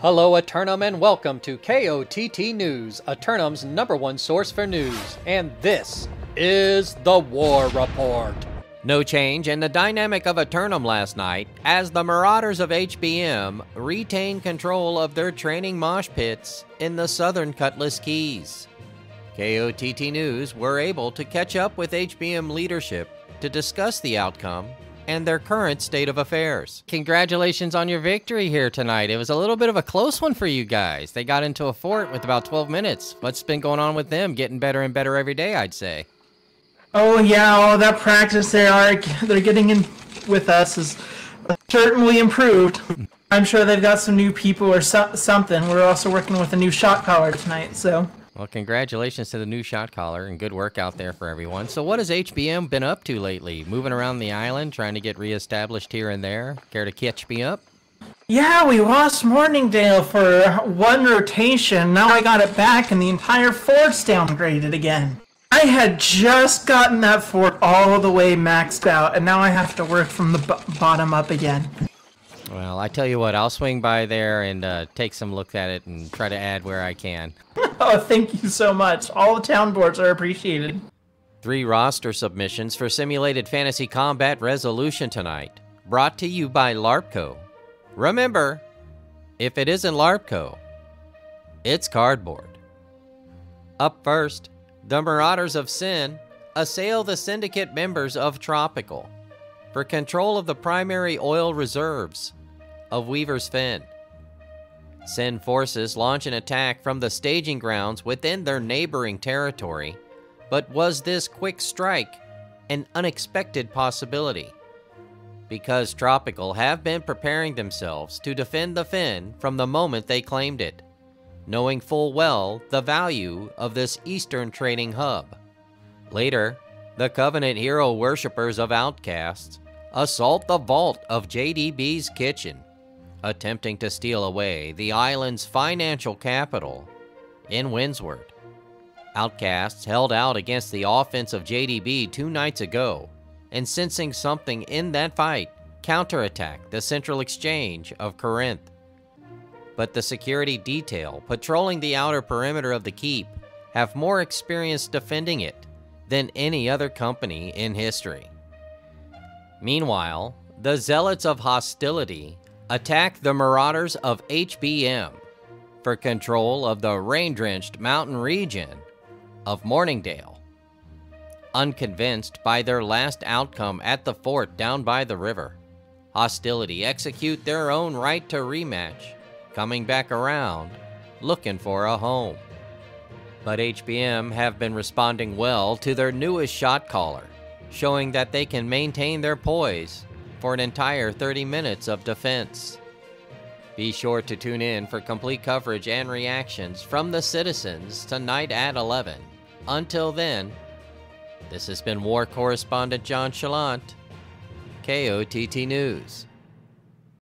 Hello Aeternum and welcome to KOTT News, Aeternum's #1 source for news, and this is the War Report. No change in the dynamic of Aeternum last night, as the Marauders of HBM retain control of their training mosh pits in the Southern Cutlass Keys. KOTT News were able to catch up with HBM leadership to discuss the outcome and their current state of affairs. Congratulations on your victory here tonight. It was a little bit of a close one for you guys. They got into a fort with about 12 minutes. What's been going on with them? Getting better and better every day, I'd say. Oh yeah, all that practice they're getting in with us is certainly improved. I'm sure they've got some new people or something. We're also working with a new shot caller tonight, so. Well, congratulations to the new shot caller, and good work out there for everyone. So what has HBM been up to lately? Moving around the island, trying to get reestablished here and there? Care to catch me up? Yeah, we lost Morningdale for one rotation. Now I got it back, and the entire fort's downgraded again. I had just gotten that fort all the way maxed out, and now I have to work from the bottom up again. Well, I tell you what, I'll swing by there and take some look at it and try to add where I can. Oh, thank you so much. All the town boards are appreciated. 3 roster submissions for simulated fantasy combat resolution tonight, brought to you by LARPCO. Remember, if it isn't LARPCO, it's cardboard. Up first, the Marauders of Sin assail the syndicate members of Tropical for control of the primary oil reserves of Weaver's Fen. Sin forces launch an attack from the staging grounds within their neighboring territory, but was this quick strike an unexpected possibility? Because Tropical have been preparing themselves to defend the Fen from the moment they claimed it, knowing full well the value of this eastern trading hub. Later, the Covenant Hero worshippers of Outcasts assault the vault of JDB's kitchen, attempting to steal away the island's financial capital in Windsward. Outcasts held out against the offense of JDB 2 nights ago, and sensing something in that fight, counterattacked the central exchange of Corinth. But the security detail patrolling the outer perimeter of the keep have more experience defending it than any other company in history. Meanwhile, the Zealots of Hostility attack the Marauders of HBM for control of the rain-drenched mountain region of Morningdale. Unconvinced by their last outcome at the fort down by the river, Hostility execute their own right to rematch, coming back around, looking for a home. But HBM have been responding well to their newest shot caller, showing that they can maintain their poise for an entire 30 minutes of defense. Be sure to tune in for complete coverage and reactions from the citizens tonight at 11. Until then, this has been War Correspondent John Chalant, KOTT News.